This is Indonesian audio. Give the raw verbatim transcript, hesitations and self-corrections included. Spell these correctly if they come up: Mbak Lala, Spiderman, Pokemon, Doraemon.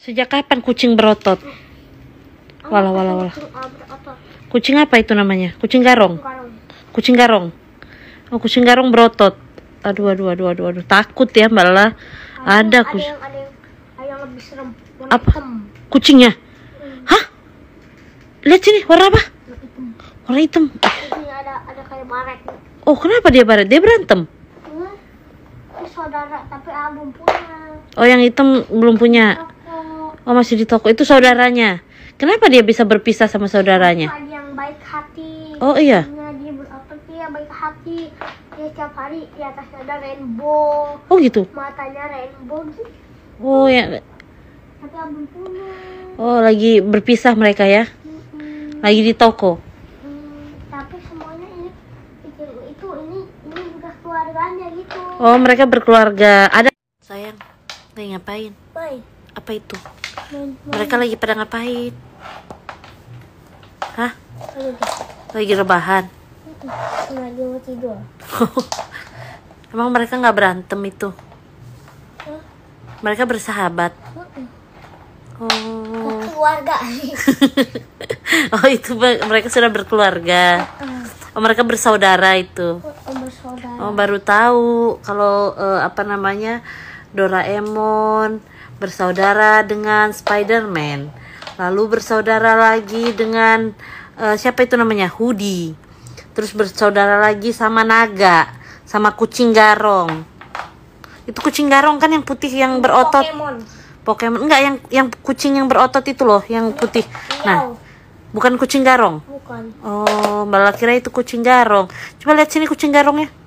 Sejak kapan kucing berotot? Walah, walah, walah. Kucing apa itu namanya? Kucing garong? Kucing garong. Oh, kucing garong berotot. Aduh, aduh, aduh, aduh, aduh. Takut ya, Mbak Lala. Ada kucing. Apa? Kucingnya? Hah? Lihat sini, warna apa? Warna hitam. Oh, kenapa dia baret? Dia berantem? Saudara, tapi belum punya. Oh, yang hitam belum punya. Oh, masih di toko. Itu saudaranya. Kenapa dia bisa berpisah sama saudaranya? Ada yang baik hati. Oh iya. Dia berapa dia baik hati. Dia tiap hari di atasnya ada rainbow. Oh gitu. Matanya rainbow gitu. Oh ya. Tapi abang punya. Oh, lagi berpisah mereka ya? Mm-hmm. Lagi di toko. Mm, tapi semuanya ini itu itu ini ini juga keluarganya gitu. Oh, mereka berkeluarga. Ada sayang. Lagi ngapain? Baik. Apa itu? Main, main. Mereka lagi pada ngapain? Hah? Lagi rebahan? Lagi mau tidur. Emang mereka nggak berantem itu? Huh? Mereka bersahabat? Uh-uh. Oh. Keluarga. Oh, itu mereka sudah berkeluarga. Uh-uh. Oh, mereka bersaudara itu. Uh-uh, bersaudara. Oh, baru tahu kalau uh, apa namanya Doraemon bersaudara dengan Spiderman, lalu bersaudara lagi dengan uh, siapa itu namanya Hoodie, terus bersaudara lagi sama naga, sama kucing garong. Itu kucing garong kan yang putih yang berotot. Pokemon. Pokemon enggak, yang yang kucing yang berotot itu loh, yang putih. Nah, bukan kucing garong. Bukan. Oh, Mbak Lala kira itu kucing garong. Coba lihat sini kucing garongnya.